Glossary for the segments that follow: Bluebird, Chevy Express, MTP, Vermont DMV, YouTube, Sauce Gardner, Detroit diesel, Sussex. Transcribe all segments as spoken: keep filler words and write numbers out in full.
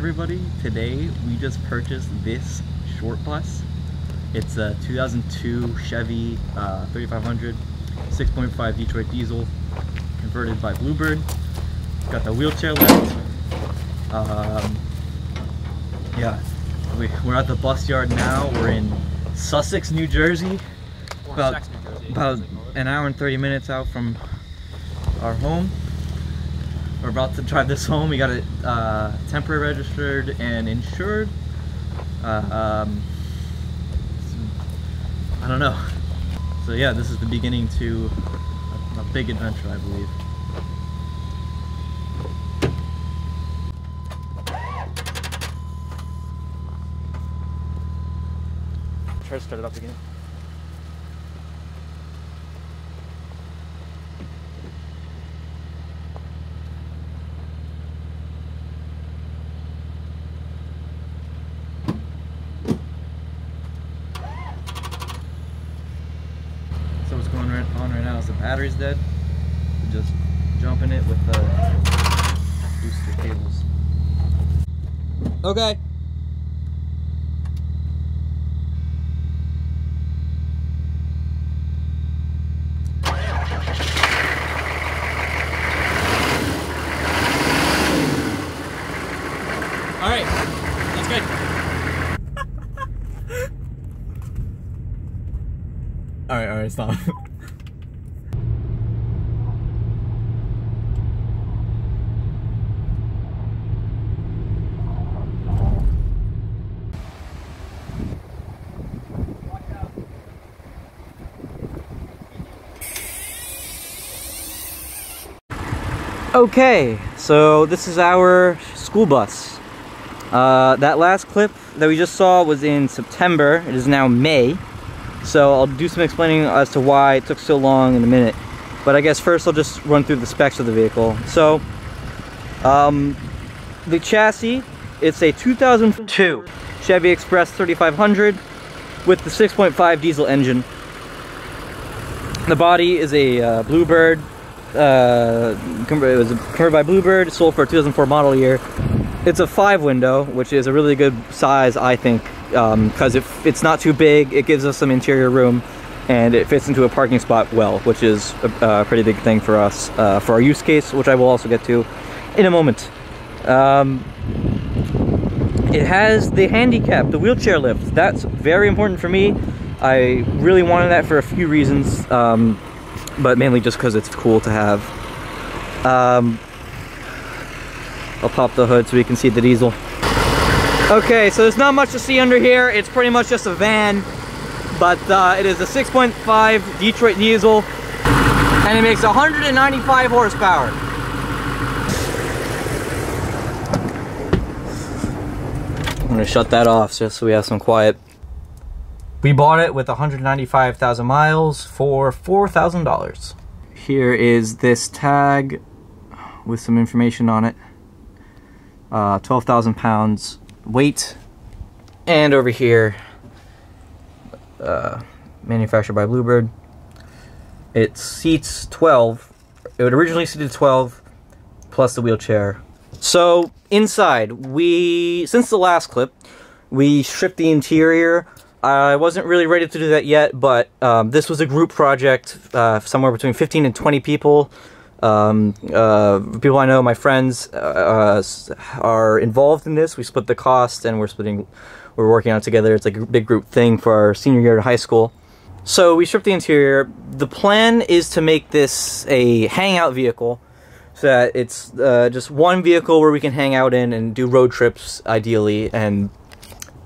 everybody, today we just purchased this short bus. It's a two thousand two Chevy uh, thirty-five hundred six point five Detroit diesel converted by Bluebird. Got the wheelchair lift. Um, yeah, we, we're at the bus yard now. We're in Sussex, New Jersey, about, about an hour and thirty minutes out from our home. We're about to drive this home. We got it uh, temporary registered and insured. Uh, um, I don't know. So yeah, this is the beginning to a, a big adventure, I believe. Try to start it up again. On right now is the battery's dead. We're just jumping it with the booster cables. Okay. All right, that's good. all right, all right, stop. Okay, so this is our school bus. Uh, that last clip that we just saw was in September. It is now May. So I'll do some explaining as to why it took so long in a minute. But I guess first I'll just run through the specs of the vehicle. So, um, the chassis, it's a two thousand two Chevy Express thirty-five hundred with the six point five diesel engine. The body is a uh, Bluebird. Uh, it was converted by Bluebird, sold for a two thousand four model year. It's a five window, which is a really good size, I think, because um, it, it's not too big. It gives us some interior room, and it fits into a parking spot well, which is a, a pretty big thing for us uh, for our use case, which I will also get to in a moment. Um, it has the handicap, the wheelchair lift. That's very important for me. I really wanted that for a few reasons. Um, but mainly just because it's cool to have. Um, I'll pop the hood so we can see the diesel. Okay, so there's not much to see under here. It's pretty much just a van, but uh, it is a six point five Detroit diesel, and it makes one hundred ninety-five horsepower. I'm gonna shut that off just so we have some quiet. We bought it with one hundred ninety-five thousand miles for four thousand dollars. Here is this tag with some information on it. Uh, twelve thousand pounds weight. And over here, uh, manufactured by Bluebird. It seats twelve. It originally seated twelve plus the wheelchair. So inside, we, since the last clip, we stripped the interior. I wasn't really ready to do that yet, but um, this was a group project, uh, somewhere between fifteen and twenty people. Um, uh, people I know, my friends, uh, are involved in this. We split the cost, and we're splitting, we're working on it together. It's like a big group thing for our senior year of high school. So we stripped the interior. The plan is to make this a hangout vehicle, so that it's uh, just one vehicle where we can hang out in and do road trips, ideally, and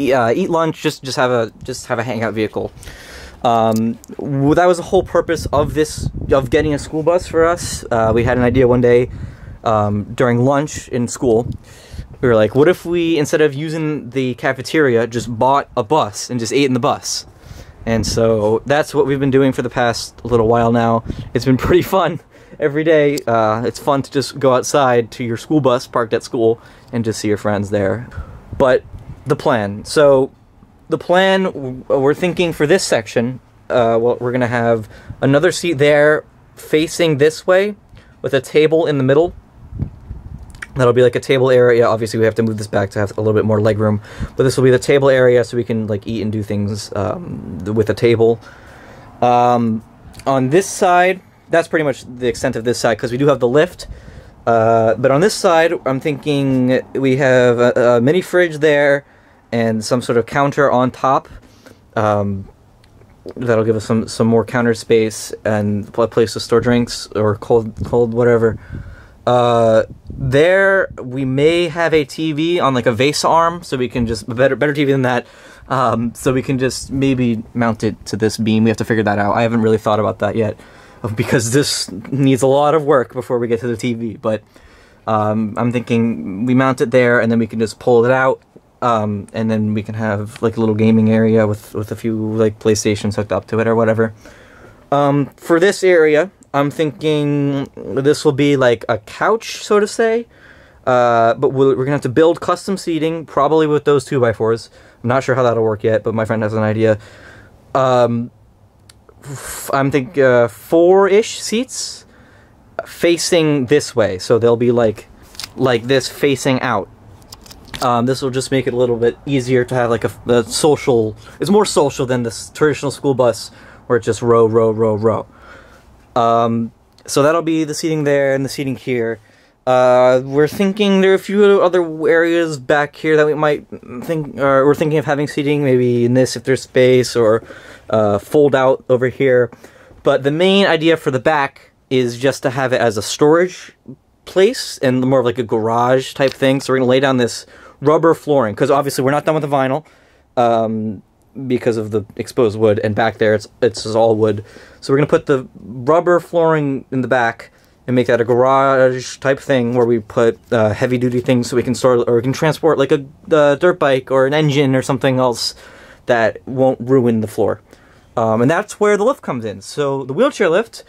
Uh, eat lunch, just just have a just have a hangout vehicle. Um, that was the whole purpose of this of getting a school bus for us. Uh, we had an idea one day um, during lunch in school. We were like, what if we, instead of using the cafeteria, just bought a bus and just ate in the bus? And so that's what we've been doing for the past little while now. It's been pretty fun every day. Uh, it's fun to just go outside to your school bus parked at school and just see your friends there. But the plan. So the plan we're thinking for this section, uh, well, we're gonna have another seat there facing this way with a table in the middle. That'll be like a table area. Obviously we have to move this back to have a little bit more leg room, but this will be the table area so we can like eat and do things um, with a table. Um, on this side, that's pretty much the extent of this side, because we do have the lift. Uh, but on this side, I'm thinking we have a, a mini fridge there and some sort of counter on top. Um, that'll give us some, some more counter space and a place to store drinks or cold, cold whatever. Uh, there, we may have a T V on like a vase arm, so we can just, better, better T V than that. Um, so we can just maybe mount it to this beam. We have to figure that out. I haven't really thought about that yet, because this needs a lot of work before we get to the T V, but um, I'm thinking we mount it there and then we can just pull it out, um, and then we can have like a little gaming area with, with a few like PlayStations hooked up to it or whatever. Um, for this area, I'm thinking this will be like a couch, so to say, uh, but we'll, we're gonna have to build custom seating, probably with those two by fours. I'm not sure how that'll work yet, but my friend has an idea. Um, I'm thinking uh, four-ish seats facing this way, so they'll be like like this facing out. Um, this will just make it a little bit easier to have like a, a social, it's more social than this traditional school bus where it's just row, row, row, row. Um, so that'll be the seating there and the seating here. Uh, we're thinking there are a few other areas back here that we might think, or we're thinking of having seating, maybe in this if there's space, or uh, fold out over here. But the main idea for the back is just to have it as a storage place and more of like a garage type thing. So we're going to lay down this rubber flooring, because obviously we're not done with the vinyl, um, because of the exposed wood, and back there it's, it's all wood. So we're going to put the rubber flooring in the back and make that a garage type thing where we put uh, heavy duty things, so we can store or we can transport like a, a dirt bike or an engine or something else that won't ruin the floor. Um, and that's where the lift comes in. So the wheelchair lift,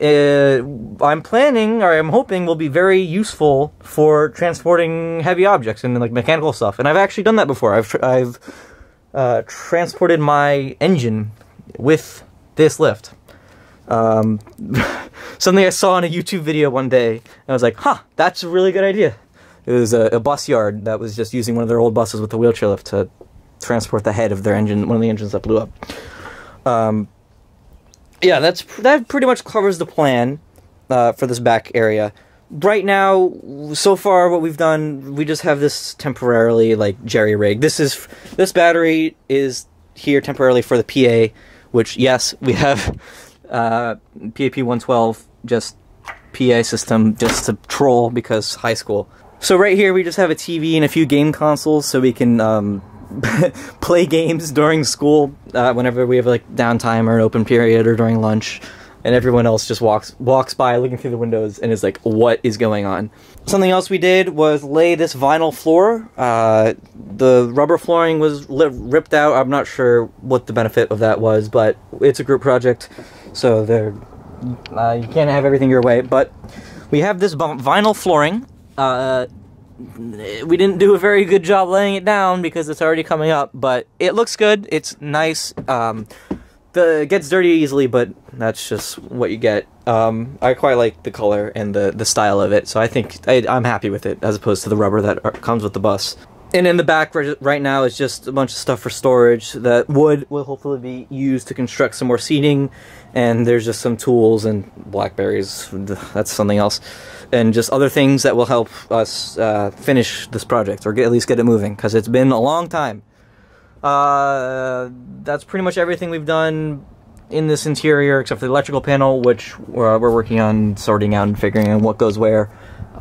uh, I'm planning or I'm hoping will be very useful for transporting heavy objects and like mechanical stuff. And I've actually done that before. I've, tr I've uh, transported my engine with this lift. Um, something I saw in a YouTube video one day, and I was like, huh, that's a really good idea. It was a, a bus yard that was just using one of their old buses with the wheelchair lift to transport the head of their engine, one of the engines that blew up. Um, yeah, that's, that pretty much covers the plan, uh, for this back area. Right now, so far what we've done, we just have this temporarily, like, jerry-rigged. This is, this battery is here temporarily for the P A, which, yes, we have... Uh, P A P one twelve, just P A system, just to troll, because high school. So right here we just have a T V and a few game consoles, so we can um, play games during school, uh, whenever we have like downtime or an open period or during lunch, and everyone else just walks walks by looking through the windows and is like, what is going on? Something else we did was lay this vinyl floor. Uh, the rubber flooring was ripped out. I'm not sure what the benefit of that was, but it's a group project. So there, uh, you can't have everything your way, but we have this vinyl flooring. Uh, we didn't do a very good job laying it down because it's already coming up, but it looks good. It's nice. Um, the, it gets dirty easily, but that's just what you get. Um, I quite like the color and the, the style of it, so I think I, I'm happy with it, as opposed to the rubber that are, comes with the bus. And in the back right now is just a bunch of stuff for storage that wood will hopefully be used to construct some more seating. And there's just some tools and blackberries, that's something else. And just other things that will help us uh, finish this project, or get, at least get it moving, because it's been a long time. Uh, that's pretty much everything we've done in this interior, except for the electrical panel, which we're, we're working on sorting out and figuring out what goes where.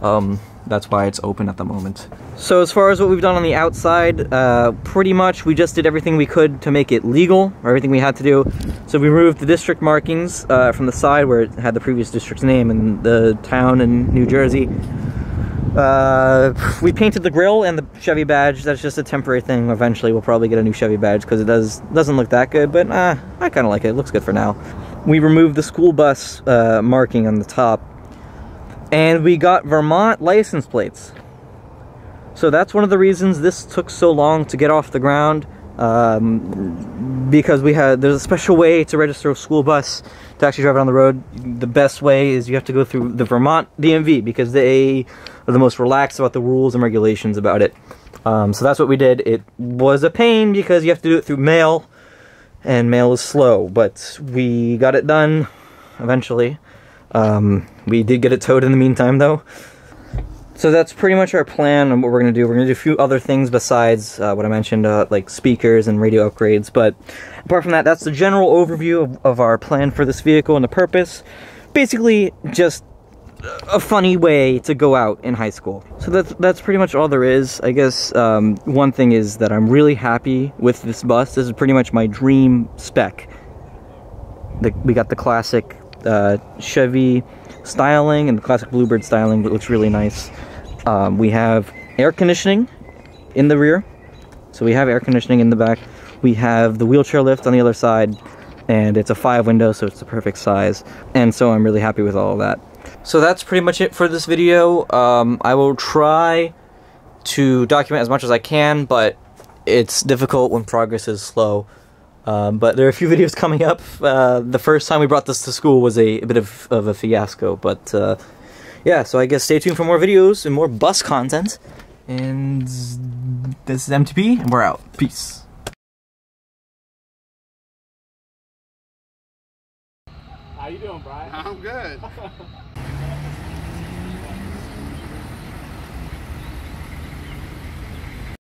Um, that's why it's open at the moment. So as far as what we've done on the outside, uh, pretty much we just did everything we could to make it legal, or everything we had to do. So we removed the district markings uh, from the side where it had the previous district's name and the town in New Jersey. Uh, we painted the grill and the Chevy badge. That's just a temporary thing. Eventually we'll probably get a new Chevy badge, because it does, doesn't look that good, but uh, I kind of like it. It looks good for now. We removed the school bus uh, marking on the top. And we got Vermont license plates. So that's one of the reasons this took so long to get off the ground. um, because we had, there's a special way to register a school bus to actually drive it on the road. The best way is you have to go through the Vermont D M V, because they are the most relaxed about the rules and regulations about it. Um, so that's what we did. It was a pain because you have to do it through mail, and mail is slow, but we got it done eventually. Um, we did get it towed in the meantime, though. So that's pretty much our plan and what we're going to do. We're going to do a few other things besides uh, what I mentioned, uh, like speakers and radio upgrades. But apart from that, that's the general overview of, of our plan for this vehicle and the purpose. Basically, just a funny way to go out in high school. So that's, that's pretty much all there is. I guess um, one thing is that I'm really happy with this bus. This is pretty much my dream spec. The, we got the classic uh, Chevy styling and the classic Bluebird styling, but it looks really nice. Um, we have air conditioning in the rear. So we have air conditioning in the back. We have the wheelchair lift on the other side, and it's a five window, so it's the perfect size. And so I'm really happy with all of that. So that's pretty much it for this video. Um, I will try to document as much as I can, but it's difficult when progress is slow. Um, but there are a few videos coming up. Uh, the first time we brought this to school was a, a bit of, of a fiasco, but uh, yeah, so I guess stay tuned for more videos and more bus content. And this is M T P, and we're out. Peace. How you doing, Brian? I'm good.